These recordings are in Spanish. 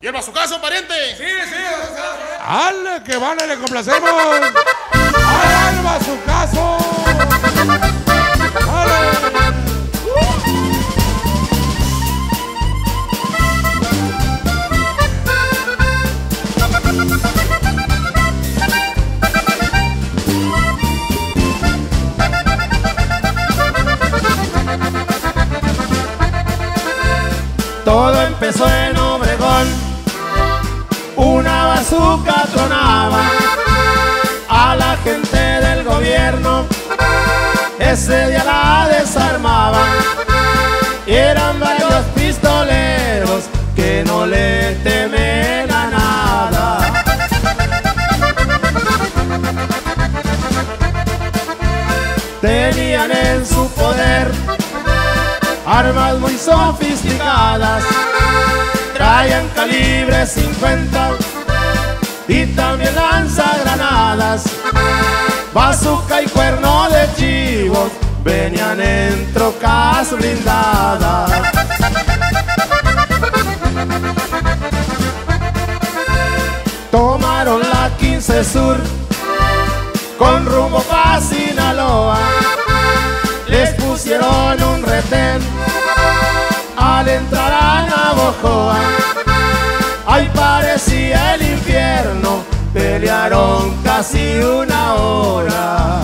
¿Hierba a su caso, pariente? Sí, sí, ¡ale, que vale, le complacemos! ¡Hierba a su caso! Todo empezó en Obregón, una bazuca tronaba a la gente del gobierno, ese día la desarmaba. Y eran varios pistoleros que no le temen a nada. Tenían en su poder armas muy sofisticadas, traían calibre 50 y también lanzagranadas, bazuca y cuerno de chivo, venían en trocas blindadas. Tomaron la 15 Sur con rumbo pa' Sinaloa, les pusieron un retén al entrar a Navojoa. Ahí parecía el infierno, pelearon casi una hora.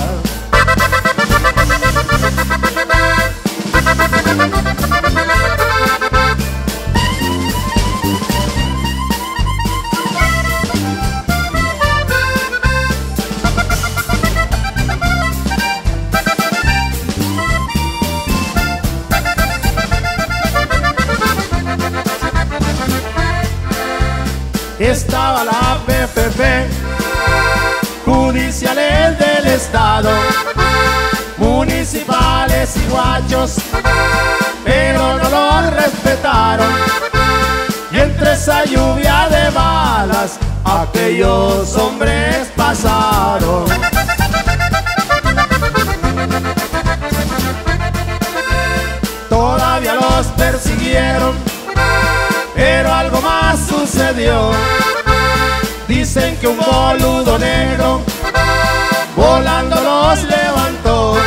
Estaba la PFP, judiciales del estado, municipales y guachos, pero no los respetaron. Y entre esa lluvia de balas, aquellos hombres pasaron. Todavía los persiguieron, pero algo más sucedió. Dicen que un boludo negro volando los levantó,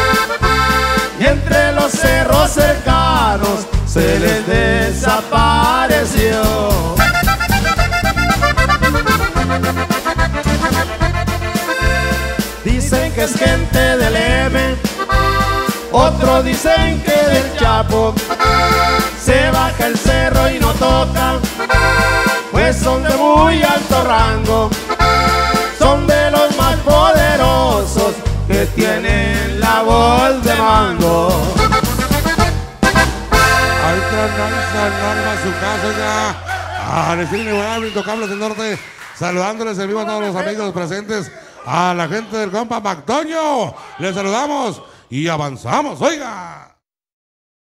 y entre los cerros cercanos se les desapareció. Dicen que es gente del M, otros dicen que del Chapo. Se baja el cerro y no toca, pues son de muy alto rango, son de los más poderosos que tienen la voz de mango. Ahí está su casa ya, a decirle a los Intocables del Norte, saludándoles en vivo a todos los amigos presentes, a la gente del compa Mactoño, les saludamos y avanzamos, oiga.